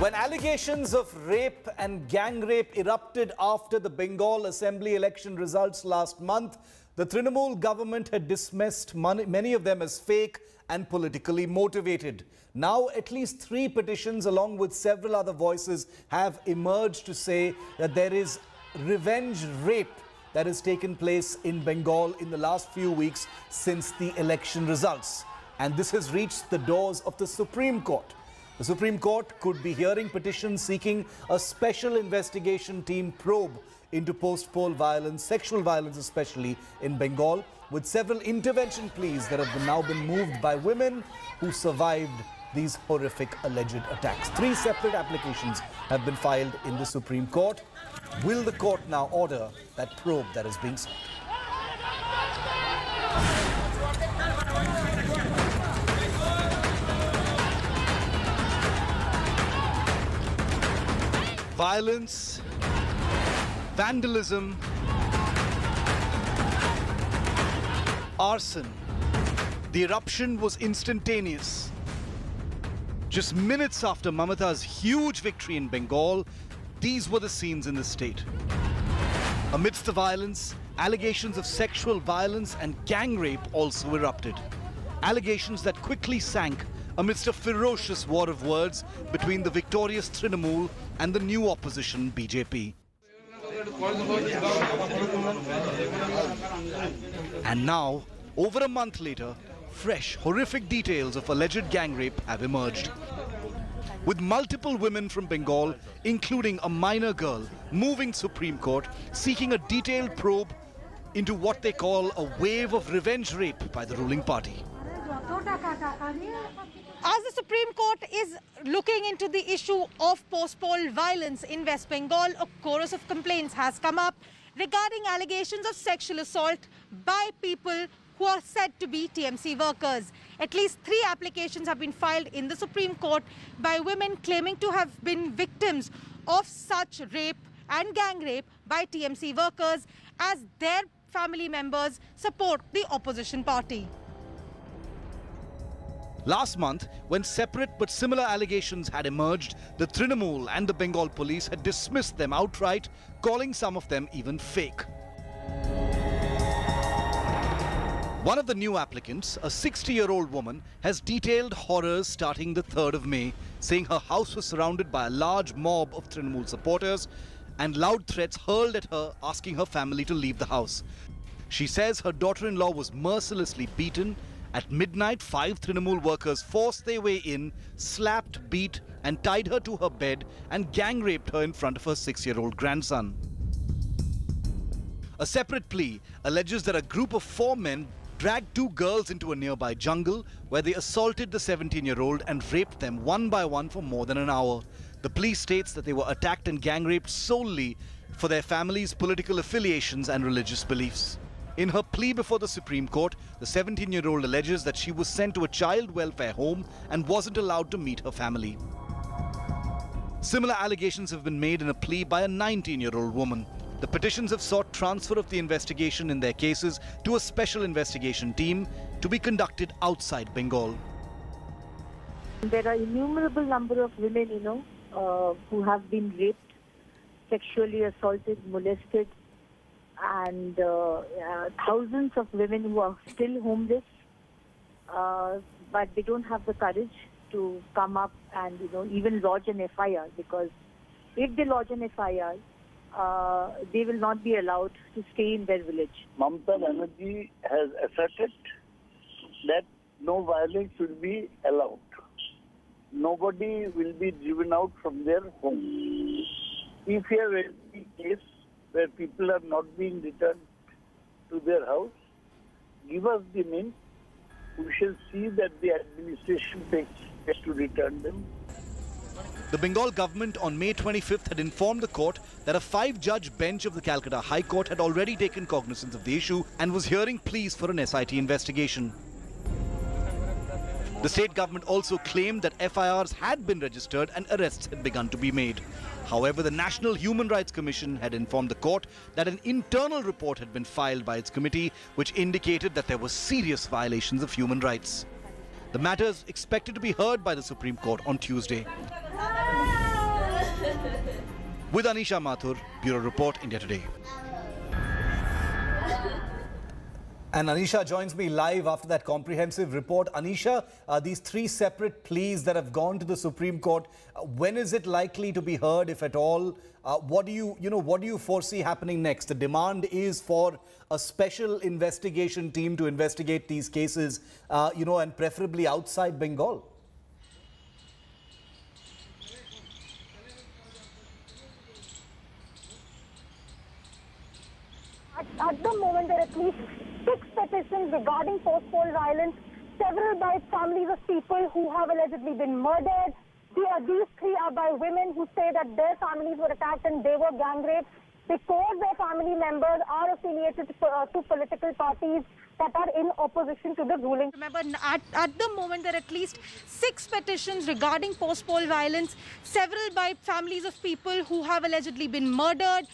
When allegations of rape and gang rape erupted after the Bengal Assembly election results last month, the Trinamool government had dismissed many of them as fake and politically motivated. Now, at least three petitions along with several other voices have emerged to say that there is revenge rape that has taken place in Bengal in the last few weeks since the election results. And this has reached the doors of the Supreme Court. The Supreme Court could be hearing petitions seeking a special investigation team probe into post-poll violence, sexual violence especially in Bengal, with several intervention pleas that have now been moved by women who survived these horrific alleged attacks. Three separate applications have been filed in the Supreme Court. Will the court now order that probe that is being sought? Violence, vandalism, arson. The eruption was instantaneous. Just minutes after Mamata's huge victory in Bengal, these were the scenes in the state. Amidst the violence, allegations of sexual violence and gang rape also erupted. Allegations that quickly sank amidst a ferocious war of words between the victorious Trinamool and the new opposition, BJP. And now, over a month later, fresh, horrific details of alleged gang rape have emerged, with multiple women from Bengal, including a minor girl, moving Supreme Court, seeking a detailed probe into what they call a wave of revenge rape by the ruling party. As the Supreme Court is looking into the issue of post-poll violence in West Bengal, a chorus of complaints has come up regarding allegations of sexual assault by people who are said to be TMC workers. At least three applications have been filed in the Supreme Court by women claiming to have been victims of such rape and gang rape by TMC workers as their family members support the opposition party. Last month, when separate but similar allegations had emerged, the Trinamool and the Bengal police had dismissed them outright, calling some of them even fake. One of the new applicants, a 60-year-old woman, has detailed horrors starting the 3rd of May, saying her house was surrounded by a large mob of Trinamool supporters and loud threats hurled at her, asking her family to leave the house. She says her daughter-in-law was mercilessly beaten. At midnight, 5 Trinamool workers forced their way in, slapped, beat and tied her to her bed and gang-raped her in front of her 6-year-old grandson. A separate plea alleges that a group of 4 men dragged 2 girls into a nearby jungle where they assaulted the 17-year-old and raped them one by one for more than an hour. The plea states that they were attacked and gang-raped solely for their family's political affiliations and religious beliefs. In her plea before the Supreme Court, the 17-year-old alleges that she was sent to a child welfare home and wasn't allowed to meet her family. Similar allegations have been made in a plea by a 19-year-old woman. The petitions have sought transfer of the investigation in their cases to a special investigation team to be conducted outside Bengal. There are innumerable number of women, who have been raped, sexually assaulted, molested, and thousands of women who are still homeless, but they don't have the courage to come up and even lodge an FIR, because if they lodge an FIR, they will not be allowed to stay in their village. Mamata Banerjee has asserted that no violence should be allowed. Nobody will be driven out from their home. If you have any case where people are not being returned to their house, give us the name. We shall see that the administration takes to return them. The Bengal government on May 25th had informed the court that a 5-judge bench of the Calcutta High Court had already taken cognizance of the issue and was hearing pleas for an SIT investigation. The state government also claimed that FIRs had been registered and arrests had begun to be made. However, the National Human Rights Commission had informed the court that an internal report had been filed by its committee, which indicated that there were serious violations of human rights. The matter is expected to be heard by the Supreme Court on Tuesday. With Anisha Mathur, Bureau Report, India Today. And Anisha joins me live after that comprehensive report. Anisha, these three separate pleas that have gone to the Supreme Court, when is it likely to be heard, if at all? What do you foresee happening next? The demand is for a special investigation team to investigate these cases, and preferably outside Bengal. At the moment, there are at least 6 petitions regarding post-poll violence, several by families of people who have allegedly been murdered. These 3 are by women who say that their families were attacked and they were gang raped because their family members are affiliated to political parties that are in opposition to the ruling. Remember, at the moment, there are at least 6 petitions regarding post-poll violence, several by families of people who have allegedly been murdered.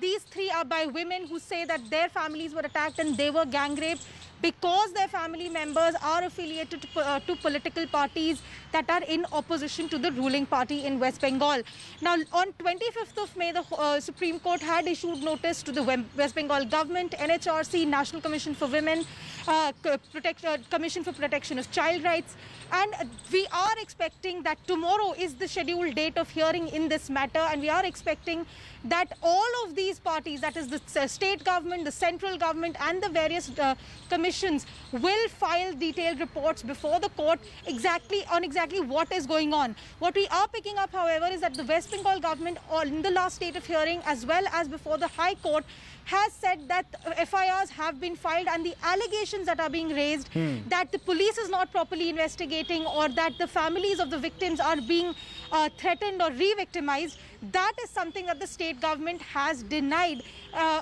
These 3 are by women who say that their families were attacked and they were gang raped because their family members are affiliated to political parties that are in opposition to the ruling party in West Bengal. Now, on 25th of May, the Supreme Court had issued notice to the West Bengal government, NHRC, National Commission for Women, Commission for Protection of Child Rights. And we are expecting that tomorrow is the scheduled date of hearing in this matter. And we are expecting that all of these parties, that is the state government, the central government and the various commissions will file detailed reports before the court exactly what is going on. What we are picking up, however, is that the West Bengal government in the last state of hearing as well as before the High Court has said that FIRs have been filed and the allegations that are being raised that the police is not properly investigating or that the families of the victims are being threatened or re-victimized, that is something that the state government has denied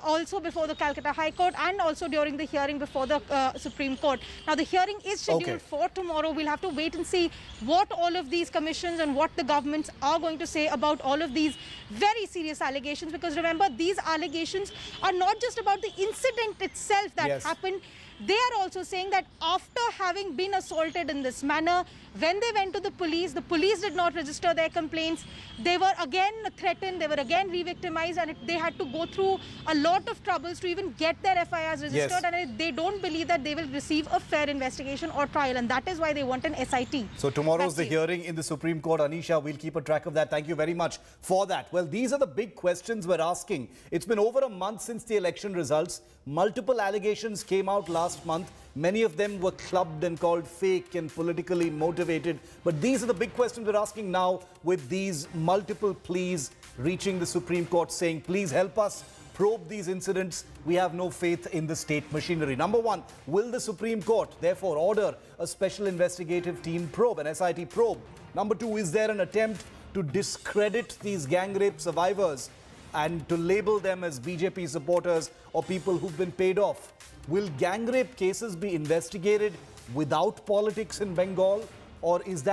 also before the Calcutta High Court and also during the hearing before the Supreme Court. Now, the hearing is scheduled for tomorrow. We'll have to wait and see what all of these commissions and what the governments are going to say about all of these very serious allegations, because remember, these allegations are not just about the incident itself that happened. They are also saying that after having been assaulted in this manner, when they went to the police did not register their complaints. They were again threatened, they were again re-victimized, and they had to go through a lot of troubles to even get their FIRs registered, and they don't believe that they will receive a fair investigation or trial, and that is why they want an SIT. So tomorrow's the hearing in the Supreme Court. Anisha, we'll keep a track of that. Thank you very much for that. Well, these are the big questions we're asking. It's been over a month since the election results. Multiple allegations came out last month. Many of them were clubbed and called fake and politically motivated. But these are the big questions we're asking now with these multiple pleas reaching the Supreme Court saying, please help us probe these incidents. We have no faith in the state machinery. Number 1, will the Supreme Court therefore order a special investigative team probe, an SIT probe? Number 2, is there an attempt to discredit these gang rape survivors and to label them as BJP supporters or people who've been paid off? Will gang rape cases be investigated without politics in Bengal, or has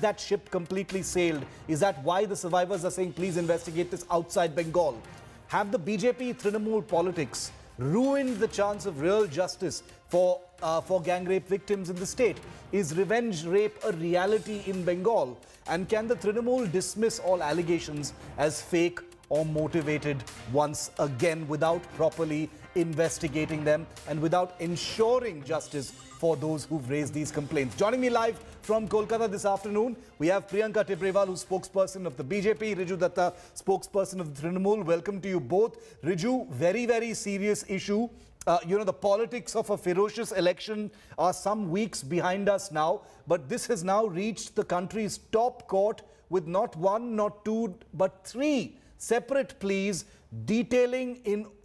that ship completely sailed? Is that why the survivors are saying, please investigate this outside Bengal? Have the BJP Trinamool politics ruined the chance of real justice for gang rape victims in the state? Is revenge rape a reality in Bengal? And can the Trinamool dismiss all allegations as fake or motivated once again without properly investigating them and without ensuring justice for those who've raised these complaints? Joining me live from Kolkata this afternoon, we have Priyanka Tibrewal, who's spokesperson of the BJP, Riju Dutta, spokesperson of the Trinamool. Welcome to you both. Riju, very, very serious issue. The politics of a ferocious election are some weeks behind us now, but this has now reached the country's top court with not 1, not 2, but 3 separate pleas detailing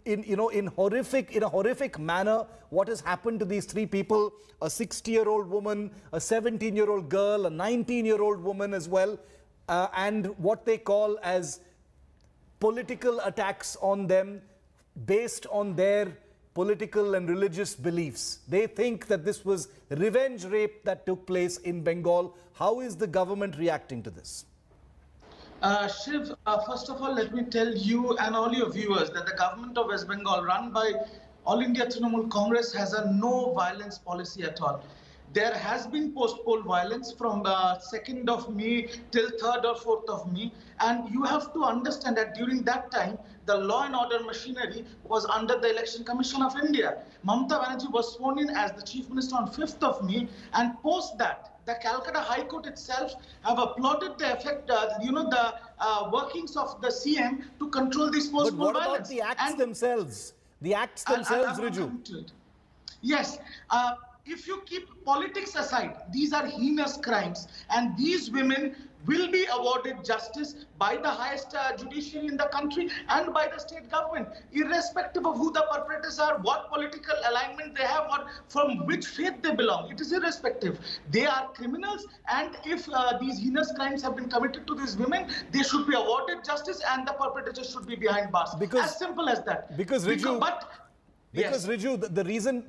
in a horrific manner what has happened to these 3 people: a 60-year-old woman, a 17-year-old girl, a 19-year-old woman as well, and what they call as political attacks on them based on their political and religious beliefs. They think that this was revenge rape that took place in Bengal. How is the government reacting to this? Shiv, first of all, let me tell you and all your viewers that the government of West Bengal, run by All India Trinamool Congress, has a no-violence policy at all. there has been post-poll violence from 2nd of May till 3rd or 4th of May. And you have to understand that during that time, the law and order machinery was under the Election Commission of India. Mamata Banerjee was sworn in as the Chief Minister on 5th of May, and post that, the Calcutta High Court itself have applauded the effect, the workings of the CM to control this post-poll violence. But what about the acts themselves? The acts themselves, Riju. Yes. If you keep politics aside, these are heinous crimes, and these women will be awarded justice by the highest judiciary in the country and by the state government, irrespective of who the perpetrators are, what political alignment they have, or from which faith they belong. It is irrespective. They are criminals, and if these heinous crimes have been committed to these women, they should be awarded justice, and the perpetrators should be behind bars. Because, as simple as that. Because Riju, the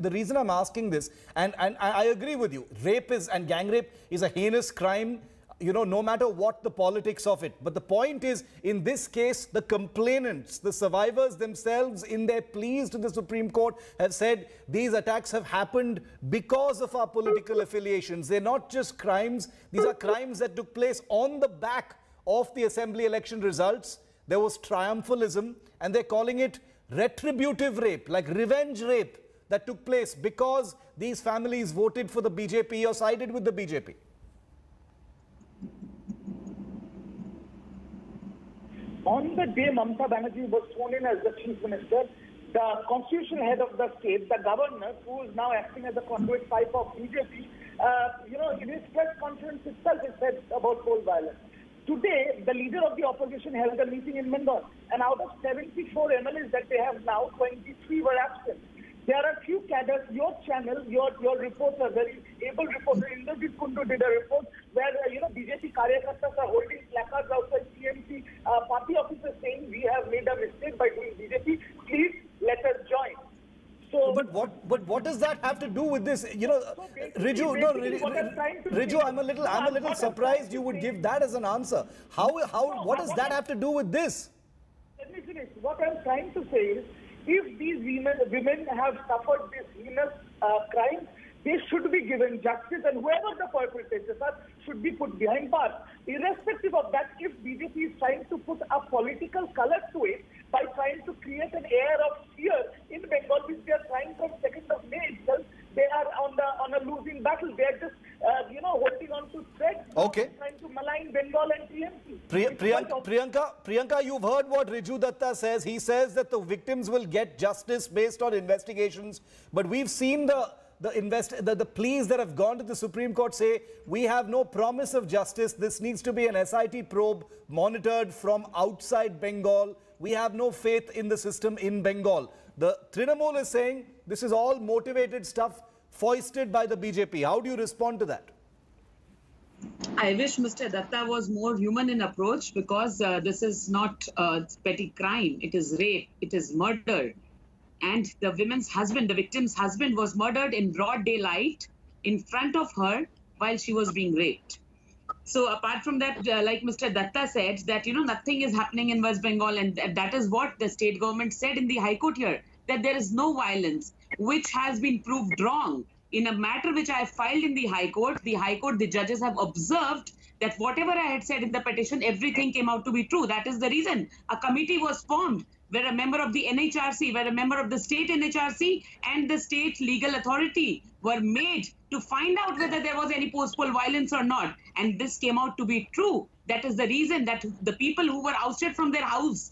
reason I'm asking this, and I agree with you, rape is, and gang rape is a heinous crime, you know, no matter what the politics of it. But the point is, in this case, the complainants, the survivors themselves, in their pleas to the Supreme Court, have said these attacks have happened because of our political affiliations. They're not just crimes. These are crimes that took place on the back of the assembly election results. There was triumphalism, and they're calling it retributive rape, like revenge rape that took place because these families voted for the BJP or sided with the BJP. On the day Mamata Banerjee was sworn in as the Chief Minister, the constitutional head of the state, the governor, who is now acting as a conduit pipe of BJP, in his press conference itself, it said about poll violence. Today, the leader of the opposition held a meeting in Indore, and out of 74 MLAs that they have now, 23 were absent. There are a few cadres. Your channel, your reporter, very able reporter, Indrajit Kundu, did a report where BJP Karyakartas are holding placards outside TMC party officers saying we have made a mistake by doing BJP. Please let us join. So, but what does that have to do with this? Riju, I'm a little surprised you would give that as an answer. What does that have to do with this? Let me finish. What I'm trying to say is, if these women have suffered this heinous crime, they should be given justice, and whoever the perpetrators are should be put behind bars. Irrespective of that, if BJP is trying to put a political color to it by trying to create an air of fear in Bengal, which they are trying from 2nd of May itself, they are on a losing battle. They are just holding on to threats. Okay. Trying to malign Bengal and TMC. Priyanka, you've heard what Riju Dutta says. He says that the victims will get justice based on investigations, but we've seen the pleas that have gone to the Supreme Court say we have no promise of justice. This needs to be an SIT probe monitored from outside Bengal. We have no faith in the system in Bengal. The Trinamool is saying this is all motivated stuff foisted by the BJP. How do you respond to that? I wish Mr. Dutta was more human in approach, because this is not petty crime. It is rape. It is murder. And the women's husband, the victim's husband, was murdered in broad daylight in front of her while she was being raped. So apart from that, like Mr. Dutta said, that, nothing is happening in West Bengal. And that is what the state government said in the High Court here, that there is no violence, which has been proved wrong. In a matter which I filed in the High Court, the judges have observed that whatever I had said in the petition, everything came out to be true. That is the reason a committee was formed, where a member of the NHRC, where a member of the state NHRC and the state legal authority were made to find out whether there was any post-poll violence or not. And this came out to be true. That is the reason that the people who were ousted from their houses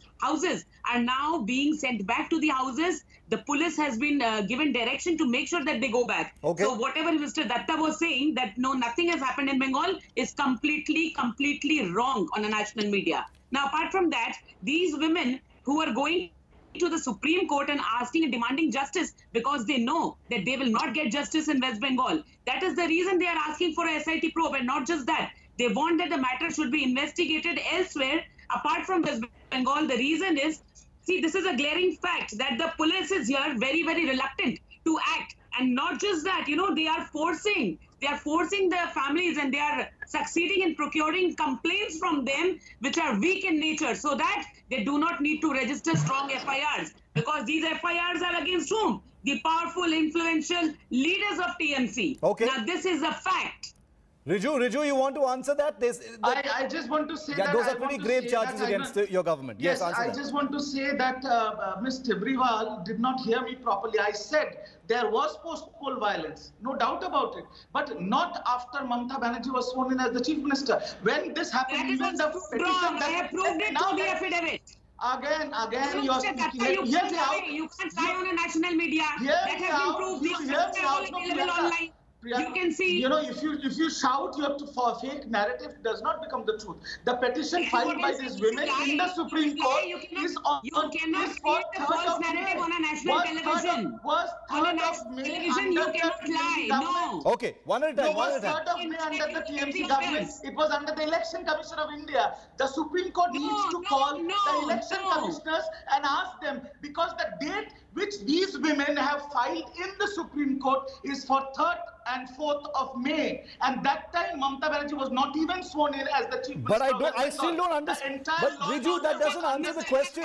are now being sent back to the houses. The police has been given direction to make sure that they go back. Okay. So whatever Mr. Dutta was saying, that no, nothing has happened in Bengal, is completely wrong on the national media. Now, apart from that, these women who are going to the Supreme Court and asking and demanding justice because they know that they will not get justice in West Bengal. That is the reason they are asking for a SIT probe, and not just that. They want that the matter should be investigated elsewhere apart from West Bengal. The reason is, see, this is a glaring fact that the police is here very, very reluctant to act. And not just that, they are forcing the families, and they are succeeding in procuring complaints from them which are weak in nature, so that they do not need to register strong FIRs, because these FIRs are against whom? the powerful, influential leaders of TMC. Okay. Now, this is a fact. Riju, you want to answer that? I just want to say that... Those are pretty grave charges against your government. Yes, answer that. I just want to say that Ms. Tibrewal did not hear me properly. I said there was post-poll violence, no doubt about it, but not after Mamata Banerjee was sworn in as the Chief Minister. When this happened... That is wrong. I have proved it to the affidavit. Again, you are speaking. You can't lie on a national media. That has been proved. These are available online. Priyanka, you can see. You know, if you shout, you have to for fake narrative does not become the truth. The petition filed by these women in the Supreme Court is on. You cannot create a false narrative on a national television. On a national television, you cannot lie. No. Okay, one at a time. One at a time. It was under the TMC government. It was under the Election Commission of India. The Supreme Court needs to call the election commissioners and ask them, because the date which these women have filed in the Supreme Court is for 3rd and 4th of May, and that time Mamata Banerjee was not even sworn in as the Chief Minister. But I still don't understand. But Riju, that doesn't answer the question.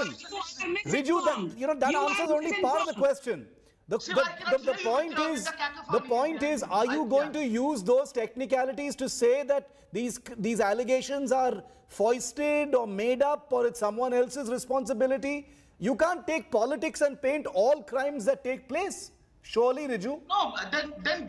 Riju, that answers only part of the question. The point is, are you going to use those technicalities to say that these allegations are foisted or made up or it's someone else's responsibility? You can't take politics and paint all crimes that take place. Surely, Riju? No, then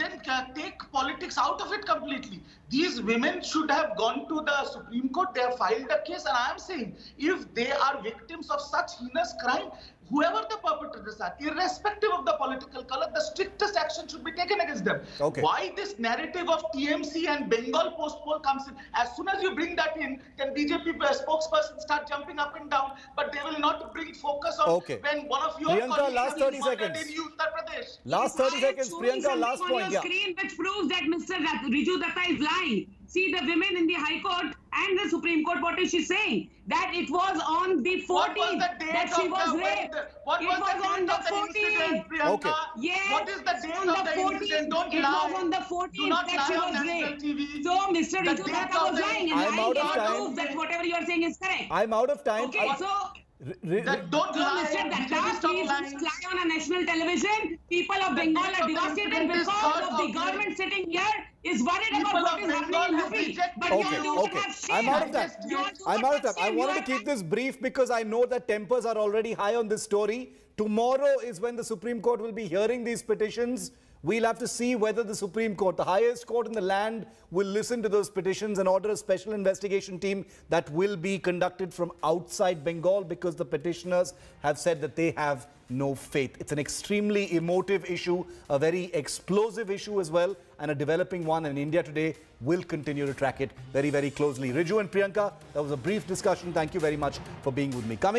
take politics out of it completely. These women should have gone to the Supreme Court. They have filed a case, and I am saying, if they are victims of such heinous crime, whoever the perpetrators are, irrespective of the political color, the strictest action should be taken against them. Okay. Why this narrative of TMC and Bengal post-poll comes in? As soon as you bring that in, then BJP spokesperson start jumping up and down, but they will not bring focus on when one of your colleagues last 30 seconds. In Uttar Pradesh. Last 30 seconds, Priyanka, last point. On your screen which proves that Mr. Riju Dutta is lying. See, the women in the High Court and the Supreme Court, what is she saying? That it was on the 14th that she was raped. It was on the 14th. Okay. Yes, what is the date of the incident? Don't lie. It was on the 14th that she was raped. So, Mr. Riju Dutta was lying. And I'm out of time. That whatever you are saying is correct. I'm out of time. Okay, so... Don't lie. Mr. Dutta, please don't lie on a national television. People of Bengal are devastated because of the government sitting here is worried about what is happening in UP. But I'm out of time. I wanted to keep this brief because I know that tempers are already high on this story. Tomorrow is when the Supreme Court will be hearing these petitions. We'll have to see whether the Supreme Court, the highest court in the land, will listen to those petitions and order a special investigation team that will be conducted from outside Bengal, because the petitioners have said that they have no faith. It's an extremely emotive issue, a very explosive issue as well, and a developing one, and India Today will continue to track it very, very closely. Riju and Priyanka, that was a brief discussion. Thank you very much for being with me. Coming